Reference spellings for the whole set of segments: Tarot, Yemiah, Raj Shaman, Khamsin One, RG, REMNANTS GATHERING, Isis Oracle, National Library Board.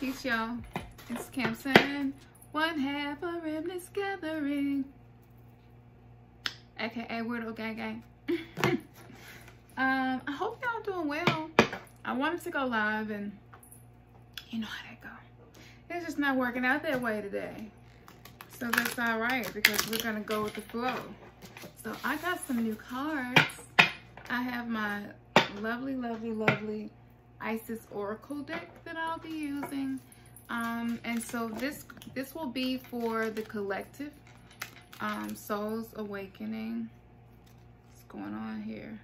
Peace, y'all. It's Khamsin One, half a remnants gathering, aka Weirdo Gang Gang. I hope y'all doing well. I wanted to go live and you know how that go. It's just not working out that way today. So that's all right, because we're gonna go with the flow. So I got some new cards. I have my lovely, lovely, lovely Isis Oracle deck that I'll be using. And so this will be for the collective, Soul's Awakening. What's going on here?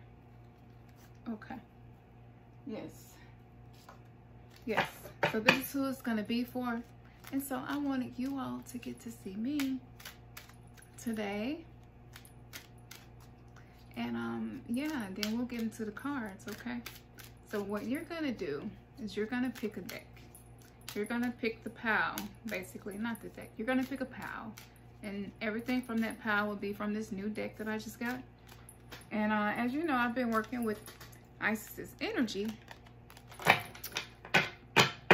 Okay. Yes. Yes. So this is who it's gonna be for. And so I wanted you all to get to see me today. And yeah, then we'll get into the cards, okay? So what you're gonna do is you're gonna pick a deck. You're gonna pick the pile, basically, not the deck. You're gonna pick a pile, and everything from that pile will be from this new deck that I just got. And as you know, I've been working with Isis energy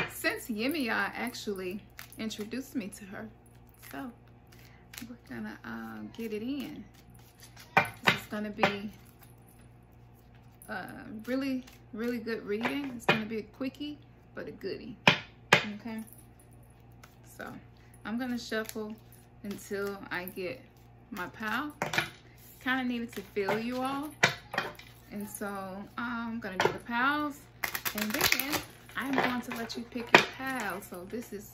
since Yemiah actually introduced me to her. So we're gonna get it in. It's gonna be really, really good reading. It's gonna be a quickie, but a goodie. Okay, so I'm gonna shuffle until I get my pile. Kind of needed to feel you all, and so I'm gonna do the piles, and then I'm going to let you pick your pile. So this is,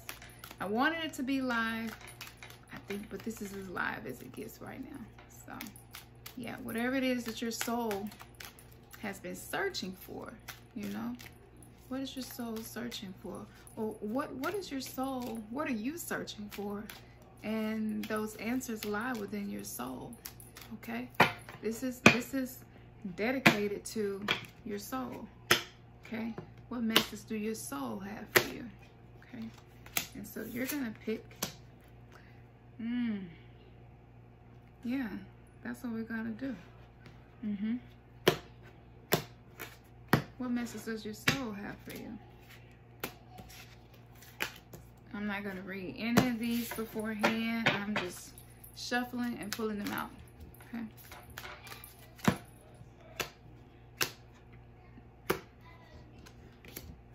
I wanted it to be live, I think, but this is as live as it gets right now. So yeah, whatever it is that your soul has been searching for, you know. What is your soul searching for? Or what is your soul? What are you searching for? And those answers lie within your soul. Okay? This is dedicated to your soul. Okay? What message do your soul have for you? Okay? And so you're gonna pick. Yeah, that's what we're gonna do. What message does your soul have for you? I'm not going to read any of these beforehand. I'm just shuffling and pulling them out.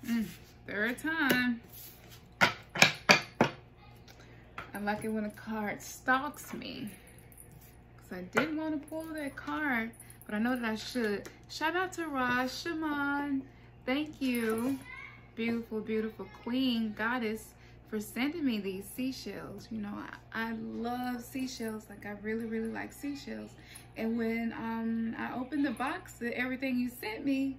Okay. Third time. I like it when a card stalks me, because I didn't want to pull that card, but I know that I should. Shout out to Raj Shaman. Thank you, beautiful, beautiful queen, goddess, for sending me these seashells. You know, I love seashells. Like, I really, really like seashells. And when I opened the box of everything you sent me,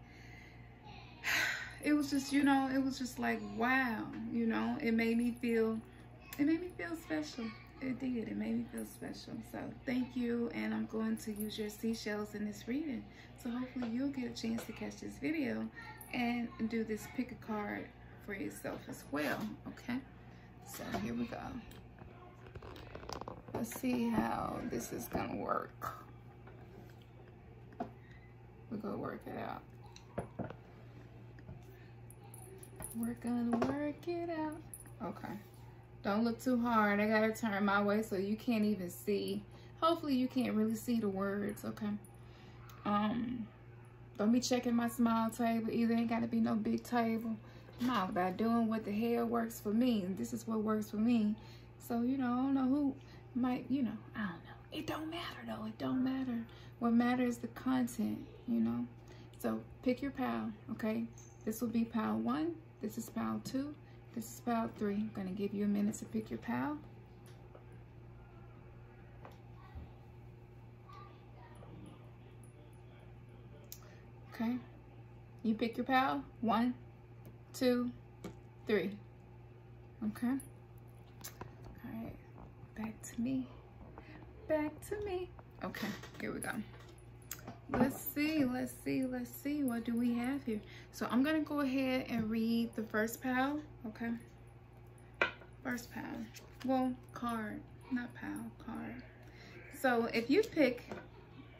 it was just, you know, it was just like, wow. You know, it made me feel special. It did. It made me feel special. So thank you, and I'm going to use your seashells in this reading. So hopefully you'll get a chance to catch this video and do this pick a card for yourself as well. Okay, so here we go. Let's see how this is gonna work. We're gonna work it out. We're gonna work it out. Okay. Don't look too hard. I gotta turn my way so you can't even see. Hopefully you can't really see the words, okay? Don't be checking my small table either. Ain't gotta be no big table. I'm all about doing what the hell works for me, and this is what works for me. So, you know, I don't know who might, you know, I don't know. It don't matter though, it don't matter. What matters is the content, you know? So pick your pile, okay? This will be pile 1, this is pile 2, this is pile 3. I'm going to give you a minute to pick your pile. Okay. You pick your pile. 1, 2, 3. Okay. All right. Back to me. Back to me. Okay. Here we go. Let's see. Let's see. Let's see. What do we have here? So I'm going to go ahead and read the first pile. Okay, first pile. Well, card, not pile, card. So if you pick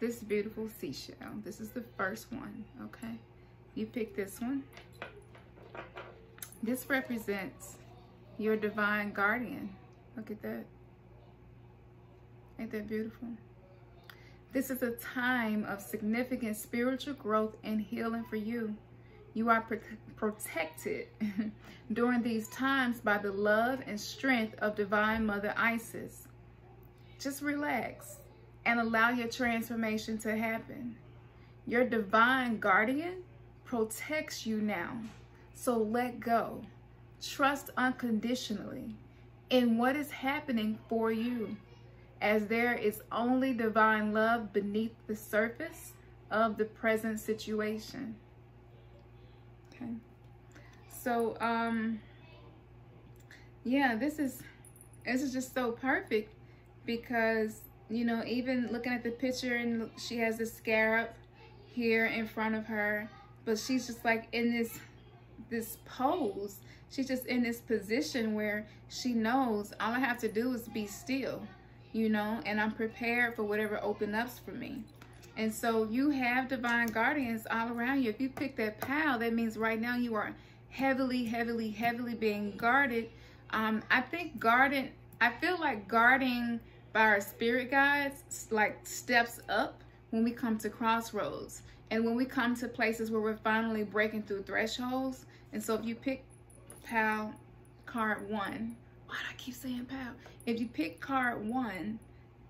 this beautiful seashell, this is the first one, okay? You pick this one. This represents your divine guardian. Look at that. Ain't that beautiful? This is a time of significant spiritual growth and healing for you. You are protected during these times by the love and strength of Divine Mother Isis. Just relax and allow your transformation to happen. Your divine guardian protects you now. So let go. Trust unconditionally in what is happening for you, as there is only divine love beneath the surface of the present situation. Okay. So, yeah, this is just so perfect because, you know, even looking at the picture, and she has a scarab here in front of her, but she's just like in this pose. She's just in this position where she knows all I have to do is be still, you know, and I'm prepared for whatever opens up for me. And so you have divine guardians all around you. If you pick that pile, that means right now you are heavily, heavily, heavily being guarded. I think guarded, I feel like guarding by our spirit guides like steps up when we come to crossroads. And when we come to places where we're finally breaking through thresholds. And so if you pick pile card one, why do I keep saying pile? If you pick card one,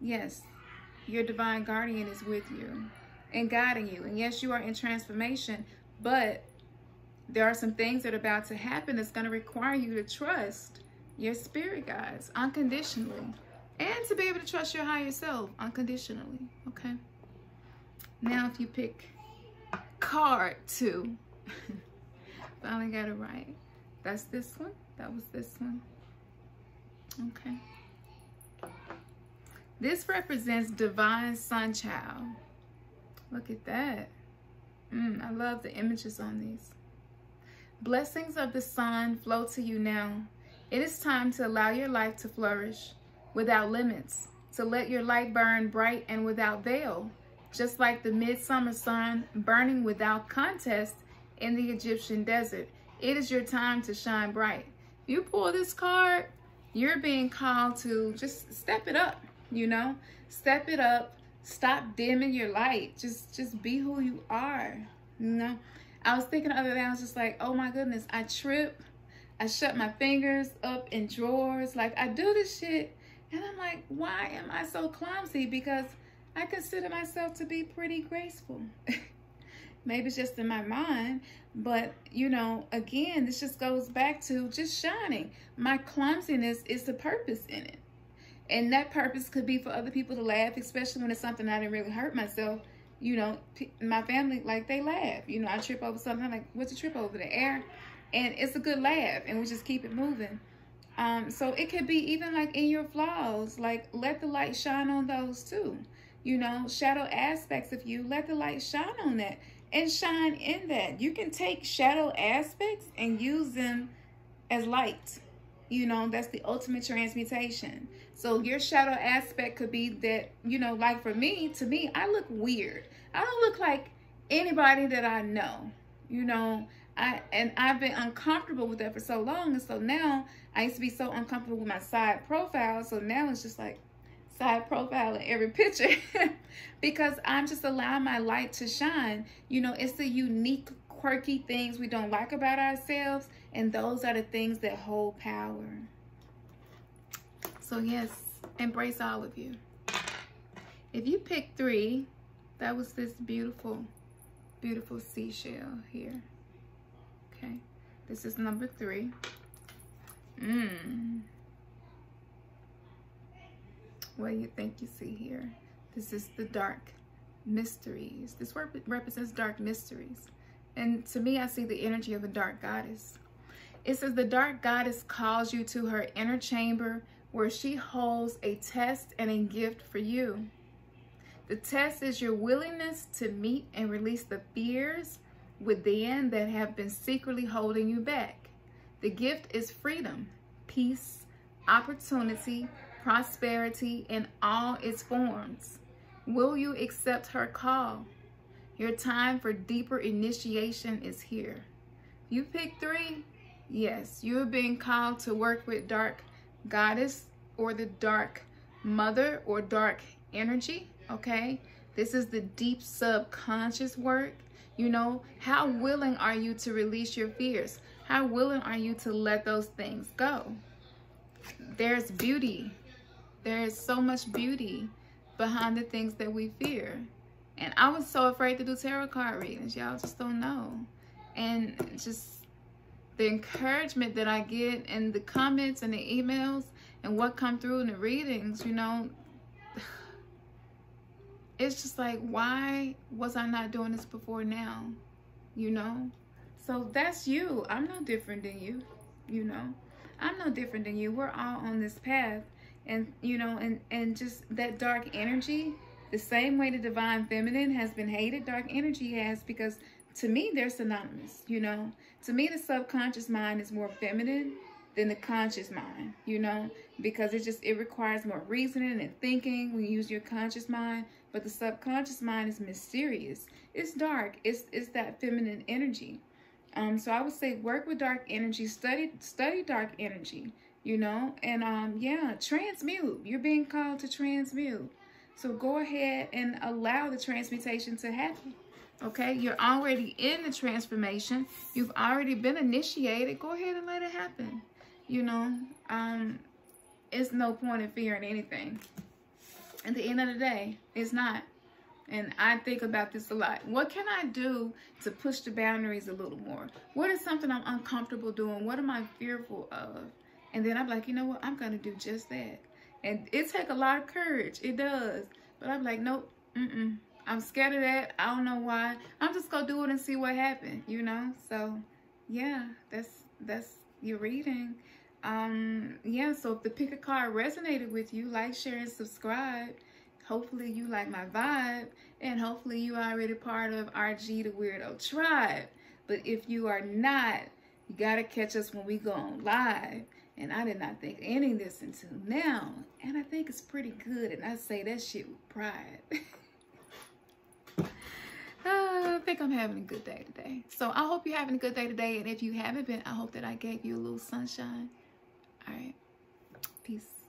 yes, your divine guardian is with you and guiding you. And yes, you are in transformation, but there are some things that are about to happen that's going to require you to trust your spirit guides unconditionally, and to be able to trust your higher self unconditionally. Okay. Now, if you pick card two, finally got it right. That's this one. That was this one. Okay. This represents divine sun child. Look at that. I love the images on these. Blessings of the sun flow to you now. It is time to allow your life to flourish without limits, to let your light burn bright and without veil, just like the midsummer sun burning without contest in the Egyptian desert. It is your time to shine bright. You pull this card, you're being called to just step it up. You know, step it up, stop dimming your light, just be who you are. You know, I was thinking the other day, I was just like, oh my goodness, I trip, I shut my fingers up in drawers, like I do this shit, and I'm like, why am I so clumsy? Because I consider myself to be pretty graceful. Maybe it's just in my mind, but you know, again, this just goes back to just shining. My clumsiness is the purpose in it. And that purpose could be for other people to laugh, especially when it's something I didn't really hurt myself. You know, my family, like, they laugh. You know, I trip over something. I'm like, what's a trip over? The air? And it's a good laugh, and we just keep it moving. So it could be even, like, in your flaws. Like, let the light shine on those, too. You know, shadow aspects of you, let the light shine on that and shine in that. You can take shadow aspects and use them as light. You know, that's the ultimate transmutation. So your shadow aspect could be that, you know, like for me, to me, I look weird. I don't look like anybody that I know, you know, and I've been uncomfortable with that for so long. And so now I used to be so uncomfortable with my side profile. So now it's just like side profile in every picture because I'm just allowing my light to shine. You know, it's the unique, quirky things we don't like about ourselves. And those are the things that hold power. So yes, embrace all of you. If you pick three, that was this beautiful, beautiful seashell here. Okay, this is number three. What do you think you see here? This is the dark mysteries. This represents dark mysteries. And to me, I see the energy of a dark goddess. It says the dark goddess calls you to her inner chamber where she holds a test and a gift for you. The test is your willingness to meet and release the fears within that have been secretly holding you back. The gift is freedom, peace, opportunity, prosperity in all its forms. Will you accept her call? Your time for deeper initiation is here. You pick three. Yes, you are being called to work with dark goddess or the dark mother or dark energy, okay? This is the deep subconscious work. You know, how willing are you to release your fears? How willing are you to let those things go? There's beauty. There is so much beauty behind the things that we fear. And I was so afraid to do tarot card readings. Y'all just don't know. And just the encouragement that I get and the comments and the emails and what come through in the readings, you know, it's just like, why was I not doing this before now? You know? So that's you. I'm no different than you, you know? I'm no different than you. We're all on this path. And, you know, and just that dark energy, the same way the divine feminine has been hated, dark energy has, because to me, they're synonymous, you know? To me, the subconscious mind is more feminine than the conscious mind, you know? Because it just, it requires more reasoning and thinking when you use your conscious mind, but the subconscious mind is mysterious. It's dark, it's that feminine energy. So I would say work with dark energy, study dark energy, you know? And yeah, transmute, you're being called to transmute. So go ahead and allow the transmutation to happen, okay? You're already in the transformation. You've already been initiated. Go ahead and let it happen, you know? It's no point in fearing anything. At the end of the day, it's not. And I think about this a lot. What can I do to push the boundaries a little more? What is something I'm uncomfortable doing? What am I fearful of? And then I'm like, you know what? I'm going to do just that. And it takes a lot of courage. It does. But I'm like, nope, mm-mm. I'm scared of that. I don't know why. I'm just going to do it and see what happens, you know? So, yeah, that's your reading. Yeah, so if the pick a card resonated with you, like, share, and subscribe. Hopefully you like my vibe, and hopefully you are already part of RG the Weirdo Tribe. But if you are not, you gotta catch us when we go on live. And I did not think any of this until now, and I think it's pretty good, and I say that shit with pride. I think I'm having a good day today. So I hope you're having a good day today, and if you haven't been, I hope that I gave you a little sunshine. All right, peace.